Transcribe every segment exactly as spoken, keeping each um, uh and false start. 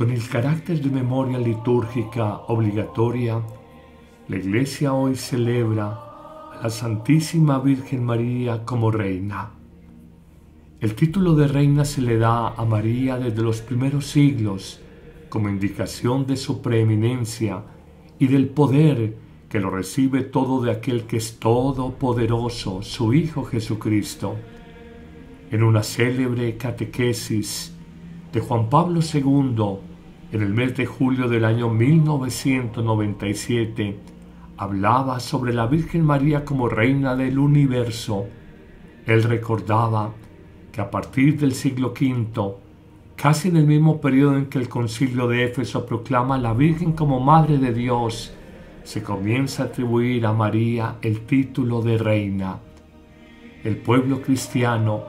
Con el carácter de memoria litúrgica obligatoria, la Iglesia hoy celebra a la Santísima Virgen María como reina. El título de reina se le da a María desde los primeros siglos como indicación de su preeminencia y del poder que lo recibe todo de aquel que es todopoderoso, su Hijo Jesucristo. En una célebre catequesis de Juan Pablo segundo, en el mes de julio del año mil novecientos noventa y siete, hablaba sobre la Virgen María como reina del universo. Él recordaba que a partir del siglo quinto, casi en el mismo periodo en que el Concilio de Éfeso proclama a la Virgen como Madre de Dios, se comienza a atribuir a María el título de reina. El pueblo cristiano,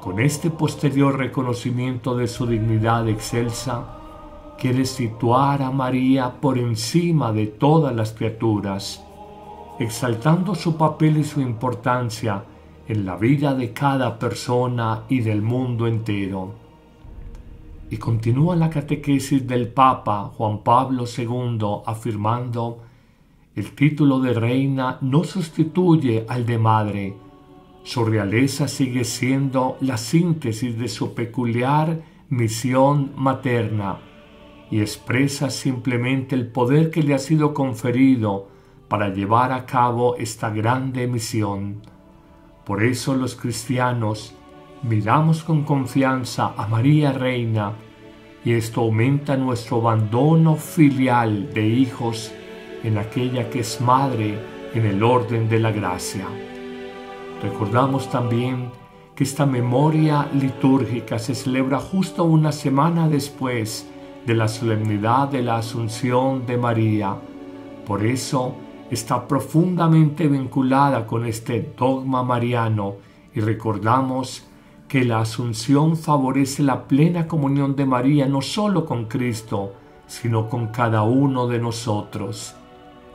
con este posterior reconocimiento de su dignidad excelsa, quiere situar a María por encima de todas las criaturas, exaltando su papel y su importancia en la vida de cada persona y del mundo entero. Y continúa la catequesis del Papa Juan Pablo segundo afirmando: el título de reina no sustituye al de madre. Su realeza sigue siendo la síntesis de su peculiar misión materna y expresa simplemente el poder que le ha sido conferido para llevar a cabo esta grande misión. Por eso los cristianos miramos con confianza a María Reina, y esto aumenta nuestro abandono filial de hijos en aquella que es madre en el orden de la gracia. Recordamos también que esta memoria litúrgica se celebra justo una semana después de la solemnidad de la Asunción de María. Por eso está profundamente vinculada con este dogma mariano, y recordamos que la Asunción favorece la plena comunión de María no solo con Cristo, sino con cada uno de nosotros.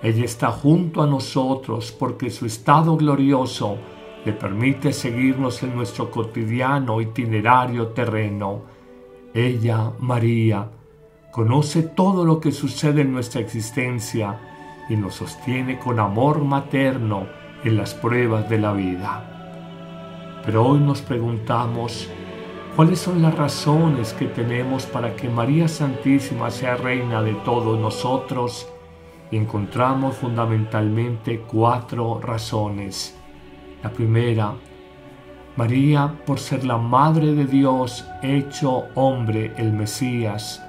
Ella está junto a nosotros porque su estado glorioso le permite seguirnos en nuestro cotidiano itinerario terreno. Ella, María, conoce todo lo que sucede en nuestra existencia y nos sostiene con amor materno en las pruebas de la vida. Pero hoy nos preguntamos, ¿cuáles son las razones que tenemos para que María Santísima sea reina de todos nosotros? Y encontramos fundamentalmente cuatro razones. La primera, María, por ser la Madre de Dios, hecho hombre, el Mesías,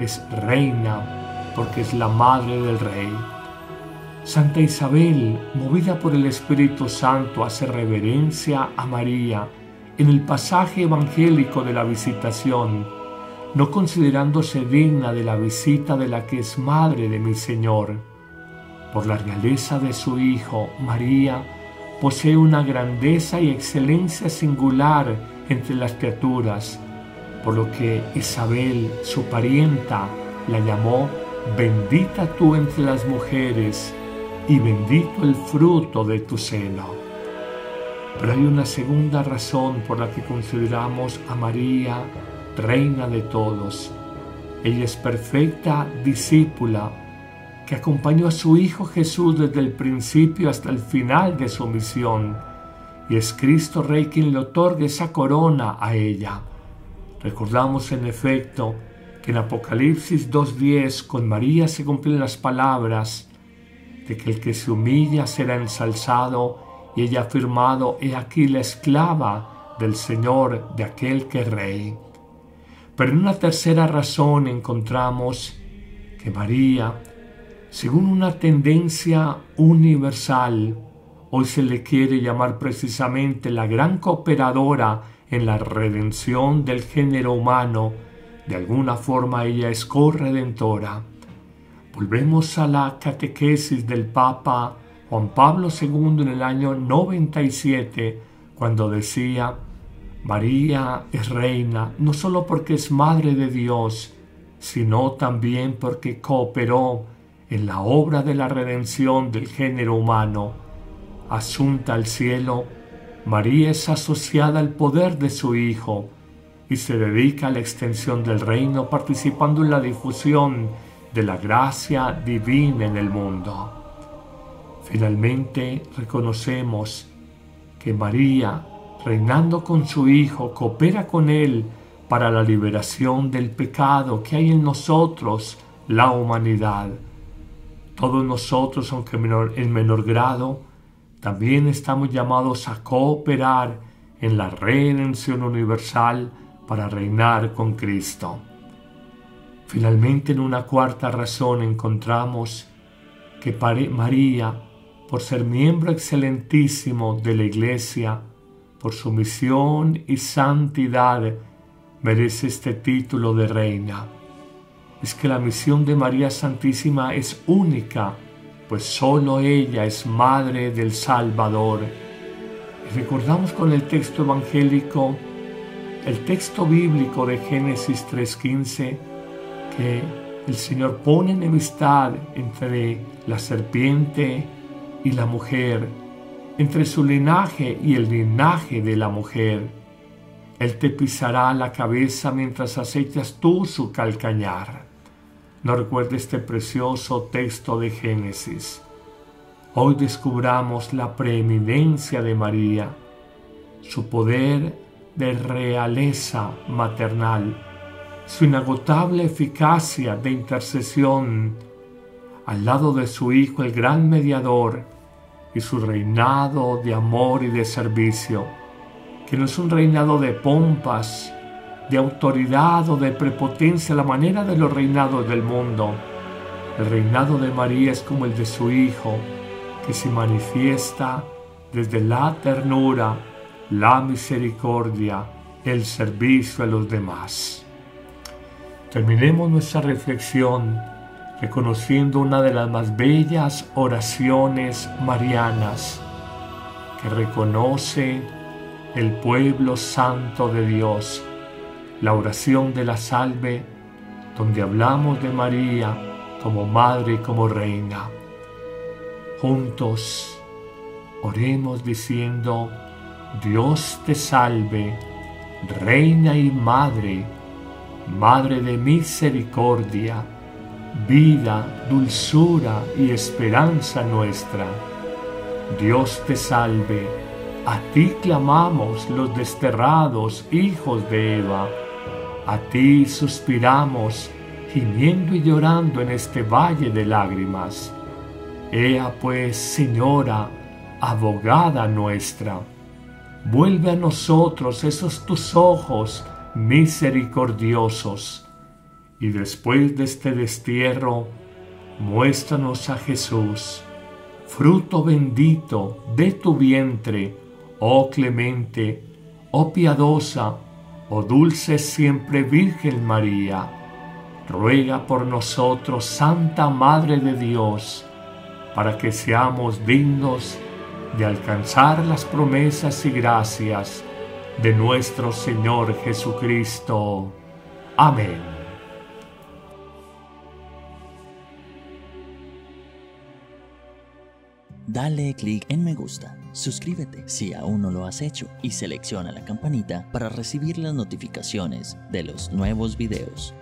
es reina porque es la Madre del Rey. Santa Isabel, movida por el Espíritu Santo, hace reverencia a María en el pasaje evangélico de la Visitación, no considerándose digna de la visita de la que es Madre de mi Señor. Por la realeza de su Hijo, María posee una grandeza y excelencia singular entre las criaturas, por lo que Isabel, su parienta, la llamó «Bendita tú entre las mujeres, y bendito el fruto de tu seno». Pero hay una segunda razón por la que consideramos a María reina de todos. Ella es perfecta discípula que acompañó a su Hijo Jesús desde el principio hasta el final de su misión, y es Cristo Rey quien le otorga esa corona a ella. Recordamos en efecto que en Apocalipsis dos diez con María se cumplen las palabras de que el que se humilla será ensalzado, y ella ha afirmado: he aquí la esclava del Señor, de aquel que es Rey. Pero en una tercera razón encontramos que María, según una tendencia universal, hoy se le quiere llamar precisamente la gran cooperadora en la redención del género humano. De alguna forma ella es corredentora. Volvemos a la catequesis del Papa Juan Pablo segundo en el año noventa y siete, cuando decía: María es reina no solo porque es Madre de Dios, sino también porque cooperó en la obra de la redención del género humano. Asunta al cielo, María es asociada al poder de su Hijo, y se dedica a la extensión del reino, participando en la difusión de la gracia divina en el mundo. Finalmente, reconocemos que María, reinando con su Hijo, coopera con Él para la liberación del pecado que hay en nosotros, la humanidad. Todos nosotros, aunque menor, en menor grado, también estamos llamados a cooperar en la redención universal para reinar con Cristo. Finalmente, en una cuarta razón encontramos que María, por ser miembro excelentísimo de la Iglesia, por su misión y santidad, merece este título de reina. Es que la misión de María Santísima es única, pues solo ella es madre del Salvador. Y recordamos con el texto evangélico, el texto bíblico de Génesis tres quince, que el Señor pone enemistad entre la serpiente y la mujer, entre su linaje y el linaje de la mujer. Él te pisará la cabeza mientras acechas tú su calcañar. No recuerda este precioso texto de Génesis. Hoy descubramos la preeminencia de María, su poder de realeza maternal, su inagotable eficacia de intercesión, al lado de su Hijo, el gran mediador, y su reinado de amor y de servicio, que no es un reinado de pompas, de autoridad o de prepotencia, la manera de los reinados del mundo. El reinado de María es como el de su Hijo, que se manifiesta desde la ternura, la misericordia, el servicio a los demás. Terminemos nuestra reflexión reconociendo una de las más bellas oraciones marianas, que reconoce el pueblo santo de Dios, la oración de la Salve, donde hablamos de María como madre y como reina. Juntos oremos diciendo: Dios te salve, reina y madre, madre de misericordia, vida, dulzura y esperanza nuestra. Dios te salve, a ti clamamos los desterrados hijos de Eva, a ti suspiramos, gimiendo y llorando en este valle de lágrimas. Ea pues, Señora, abogada nuestra, vuelve a nosotros esos tus ojos misericordiosos, y después de este destierro, muéstranos a Jesús, fruto bendito de tu vientre, oh clemente, oh piadosa, oh dulce siempre Virgen María. Ruega por nosotros, Santa Madre de Dios, para que seamos dignos de alcanzar las promesas y gracias de nuestro Señor Jesucristo. Amén. Dale clic en me gusta, suscríbete si aún no lo has hecho y selecciona la campanita para recibir las notificaciones de los nuevos videos.